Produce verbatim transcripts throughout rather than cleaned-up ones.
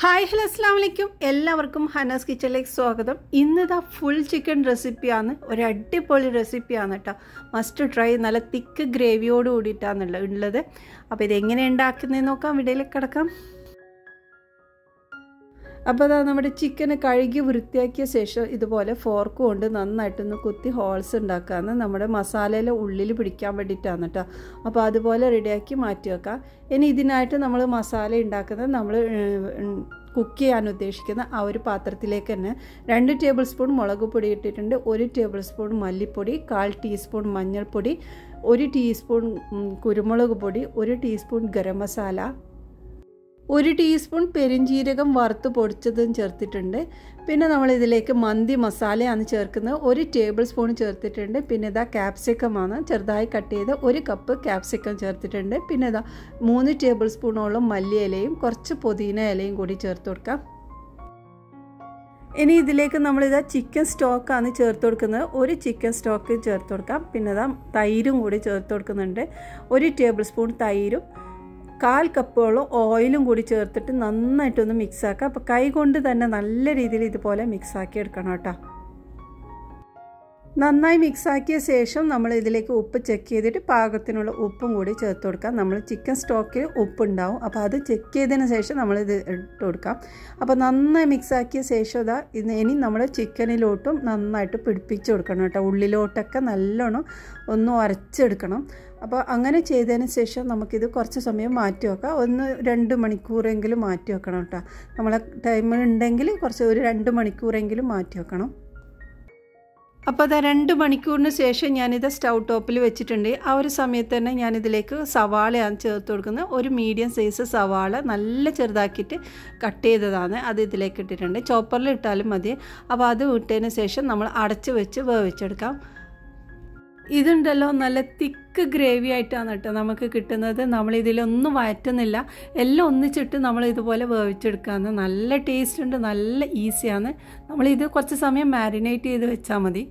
Hi, hello, Assalamualaikum. Ellavarkum Hana's Kitchen like swagatham. Innu da full chicken recipe aanu. Oru adipoli recipe aanu tta. Must try nalla thick gravy odu oodittaanu ullathu. Appo idu engane undaakkunnu nokkam vidiyilekku kadakkam. Appo da nammude chicken kaligi vrithiyakkiya sesham idupole fork kondu nannayittu kutti holes undaakana nammude masalayile ullil pidikkan vendittaanu tta. Appo adupole ready aakki maatti vekka. Ini idinayittu nammal masala undaakana nammal Cookie and Udeshkana, our patratilekana, two tablespoon molagopodi, one tablespoon malipodi, one teaspoon manjal podi, one teaspoon kurumolagopodi, one teaspoon garam masala, one teaspoon perinjeerakam varthu podichadan chertitende, Pinamala the lake mandi masala and cherkana, one tablespoon chertitende, Pineda capsicamana, Cherdai kateda, one cup capsicum chertitende, Pineda, three tablespoon of malli elem, Korcha podina elem, Godi cherturka. Any the lake Namada chicken stock and the cherturkana, one chicken stock in cherturka, Pinada, Thairum Godi cherturkanande, one tablespoon Thairum. കാൽ കപ്പോളം ഓയിലും കൂടി ചേർത്തിട്ട് നന്നായിട്ട് ഒന്ന് mix ആക്കുക. അപ്പോൾ കൈ കൊണ്ട് തന്നെ നല്ല രീതിയിൽ ഇതുപോലെ മിക്സ് ആക്കി എടുക്കണം ട്ടോ. നന്നായി മിക്സ് ആക്കിയ ശേഷം നമ്മൾ ഇതിലേക്ക് ഉപ്പ് ചെക്ക് ചെയ്തിട്ട് പാകത്തിനുള്ള ഉപ്പും കൂടി ചേർത്ത് കൊടുക്കാം. നമ്മൾ ചിക്കൻ സ്റ്റോക്കിൽ ഉപ്പ് ഉണ്ടാവും. അപ്പോൾ അത് ചെക്ക് ചെയ്തതിന് ശേഷം നമ്മൾ ഇത് ഇട്ട് കൊടുക്കാം. അപ്പോൾ നന്നായി മിക്സ് ആക്കിയ ശേഷം ദാ ഇനി നമ്മൾ ചിക്കനിലോട്ടും നന്നായിട്ട് പിടിപ്പിച്ച് കൊടുക്കണം ട്ടോ. ഉള്ളിലോട്ടൊക്കെ നല്ലോണം ഒന്ന് അരച്ചെടുക്കണം. അപ്പോൾ അങ്ങനെ ചെയ്തതിന് ശേഷം നമുക്ക് ഇത് കുറച്ച് സമയം മാറ്റി വെക്കാം. ഒന്ന് രണ്ട് മണിക്കൂറെങ്കിലും മാറ്റി വെക്കണം ട്ടോ. നമ്മൾ ടൈം ഉണ്ടെങ്കിൽ കുറച്ച് ഒരു രണ്ട് മണിക്കൂറെങ്കിലും മാറ്റി വെക്കണം. അപ്പോൾ ദാ രണ്ട് മണിക്കൂറിന് ശേഷം ഞാൻ ഇത് സ്റ്റൗ ടോപ്പിൽ വെച്ചിട്ടുണ്ട്. ആ ഒരു സമയത്ത് തന്നെ ഞാൻ ഇതിലേക്ക് സവാളയാണ് ചേർത്ത് കൊടുക്കുന്നത്. ഒരു മീഡിയം സൈസ് സവാള നല്ല ചെറുതാക്കിയിട്ട് കട്ട് ചെയ്തതാണ്. അത് ഇതിലേക്ക് ഇട്ടിട്ടുണ്ട്. ചോപ്പറിൽ ഇട്ടാലും മതി. അപ്പോൾ അത് ഇട്ടതിന് ശേഷം നമ്മൾ അടച്ച് വെച്ച് വേവിച്ചെടുക്കാം. ഇതുണ്ടല്ലോ നല്ല തിക്ക് ഗ്രേവി ആയിട്ടാണ് ട്ടോ നമുക്ക് കിട്ടുന്നത്. നമ്മൾ ഇതിലൊന്നും വഴറ്റുന്നില്ല. എല്ലാം ഒന്നിച്ചിട്ട് നമ്മൾ ഇതുപോലെ വേവിച്ചെടുക്കാന്ന് നല്ല ടേസ്റ്റ് ഉണ്ട്. നല്ല ഈസിയാണ്. നമ്മൾ ഇത് കുറച്ച് സമയം മാരിനേറ്റ് ചെയ്ത് വെച്ചാൽ മതി.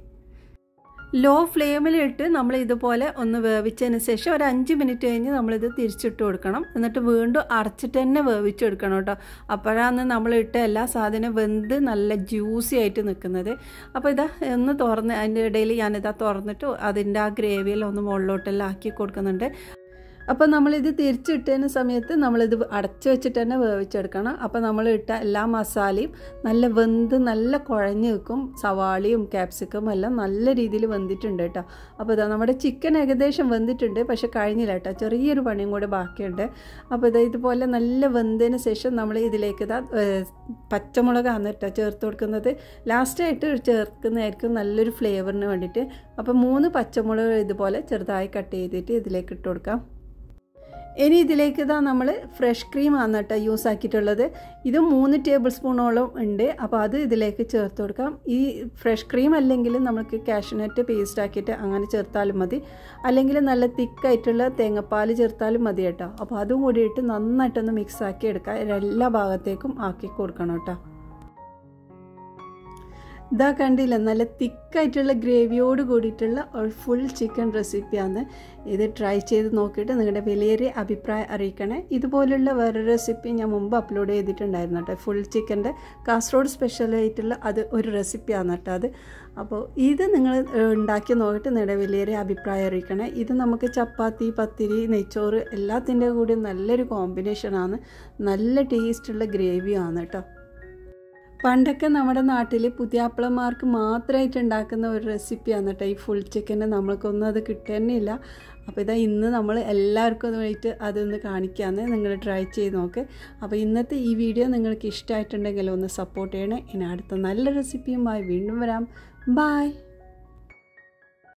ലോ ഫ്ലെയിമിലിട്ട് നമ്മൾ ഇതുപോലെ ഒന്ന് വേവിച്ചതിന് ശേഷം ഒരു അഞ്ച് മിനിറ്റ് കഴിഞ്ഞ് നമ്മൾ ഇത് തിരിച്ചിട്ട് കൊടുക്കണം. എന്നിട്ട് വീണ്ടും അടച്ചിട്ട് തന്നെ വേവിച്ചെടുക്കണം കേട്ടോ. അപ്പോഴാണ് നമ്മൾ ഇട്ട എല്ലാ സാധനവും വെന്ത് നല്ല ജ്യൂസി ആയിട്ട് നിൽക്കുന്നത്. അപ്പോൾ ഇതാ ഒന്ന് തുറന്ന് അതിൻ്റെ ഇടയിൽ ഞാനിതാ തുറന്നിട്ട് അതിൻ്റെ ആ ഗ്രേവിയിൽ ഒന്ന് മുകളിലോട്ടെല്ലാം ആക്കി കൊടുക്കുന്നുണ്ട്. അപ്പോൾ നമ്മൾ ഇത് തിരിച്ചിട്ടതിന് സമയത്ത് നമ്മളിത് അടച്ചു വെച്ചിട്ട് തന്നെ വേവിച്ചെടുക്കണം. അപ്പോൾ നമ്മൾ ഇട്ട എല്ലാ മസാലയും നല്ല വെന്ത് നല്ല കുഴഞ്ഞ് നിൽക്കും. സവാളയും ക്യാപ്സിക്കം എല്ലാം നല്ല രീതിയിൽ വെന്തിട്ടുണ്ട് കേട്ടോ. അപ്പോൾ ഇതാ നമ്മുടെ ചിക്കൻ ഏകദേശം വെന്തിട്ടുണ്ട്. പക്ഷെ കഴിഞ്ഞില്ല കേട്ടോ. ചെറിയൊരു പണിയും കൂടെ ബാക്കിയുണ്ട്. അപ്പോൾ ഇതാ ഇതുപോലെ നല്ല വെന്തതിന് ശേഷം നമ്മൾ ഇതിലേക്ക് ഇതാ പച്ചമുളകാണ് കേട്ടോ ചേർത്ത് കൊടുക്കുന്നത്. ലാസ്റ്റായിട്ട് ചേർക്കുന്നതായിരിക്കും നല്ലൊരു ഫ്ലേവറിന് വേണ്ടിയിട്ട്. അപ്പോൾ മൂന്ന് പച്ചമുളക് ഇതുപോലെ ചെറുതായി കട്ട് ചെയ്തിട്ട് ഇതിലേക്ക് ഇട്ട് കൊടുക്കാം. ഇനി ഇതിലേക്ക് ഇതാ നമ്മൾ ഫ്രഷ് ക്രീം ആണ് കേട്ടോ യൂസ് ആക്കിയിട്ടുള്ളത്. ഇത് മൂന്ന് ടേബിൾ സ്പൂണോളം ഉണ്ട്. അപ്പോൾ അത് ഇതിലേക്ക് ചേർത്ത് കൊടുക്കാം. ഈ ഫ്രഷ് ക്രീം അല്ലെങ്കിൽ നമുക്ക് കാഷ്യൂനട്ട് പേസ്റ്റ് ആക്കിയിട്ട് അങ്ങനെ ചേർത്താലും മതി. അല്ലെങ്കിൽ നല്ല തിക്കായിട്ടുള്ള തേങ്ങാപ്പാൽ ചേർത്താലും മതി കേട്ടോ. അപ്പോൾ അതും കൂടിയിട്ട് നന്നായിട്ടൊന്ന് മിക്സ് ആക്കി എടുക്കാം. എല്ലാ ഭാഗത്തേക്കും ആക്കി കൊടുക്കണം കേട്ടോ. ഇതാ കണ്ടില്ല നല്ല തിക്കായിട്ടുള്ള ഗ്രേവിയോട് കൂടിയിട്ടുള്ള ഒരു ഫുൾ ചിക്കൻ റെസിപ്പിയാണ്. ഇത് ട്രൈ ചെയ്ത് നോക്കിയിട്ട് നിങ്ങളുടെ വലിയൊരു അഭിപ്രായം അറിയിക്കണേ. ഇതുപോലുള്ള വേറൊരു റെസിപ്പി ഞാൻ മുമ്പ് അപ്ലോഡ് ചെയ്തിട്ടുണ്ടായിരുന്നു കേട്ടോ. ഫുൾ ചിക്കൻ്റെ കാസർഗോഡ് സ്പെഷ്യലായിട്ടുള്ള അത് ഒരു റെസിപ്പിയാണ് കേട്ടോ അത്. അപ്പോൾ ഇത് നിങ്ങൾ ഉണ്ടാക്കി നോക്കിയിട്ട് നിങ്ങളുടെ വലിയൊരു അഭിപ്രായം അറിയിക്കണേ. ഇത് നമുക്ക് ചപ്പാത്തി, പത്തിരി, നെയ്ച്ചോറ് എല്ലാത്തിൻ്റെ കൂടി നല്ലൊരു കോമ്പിനേഷനാണ്. നല്ല ടേസ്റ്റുള്ള ഗ്രേവിയാണ് കേട്ടോ. പണ്ടൊക്കെ നമ്മുടെ നാട്ടിൽ പുതിയാപ്പിളമാർക്ക് മാത്രമായിട്ട് ഉണ്ടാക്കുന്ന ഒരു റെസിപ്പിയാണ് കേട്ടോ ഈ ഫുൾ ചിക്കന്. നമ്മൾക്കൊന്നും അത് കിട്ടുന്നില്ല. അപ്പോൾ ഇതാ ഇന്ന് നമ്മൾ എല്ലാവർക്കും ഒന്ന് വേണ്ടിയിട്ട് അതൊന്ന് കാണിക്കാമെന്ന് നിങ്ങൾ ട്രൈ ചെയ്ത് നോക്ക്. അപ്പോൾ ഇന്നത്തെ ഈ വീഡിയോ നിങ്ങൾക്ക് ഇഷ്ടമായിട്ടുണ്ടെങ്കിൽ ഒന്ന് സപ്പോർട്ട് ചെയ്യണേ. ഇനി അടുത്ത നല്ല റെസിപ്പിയുമായി വീണ്ടും വരാം. ബൈ.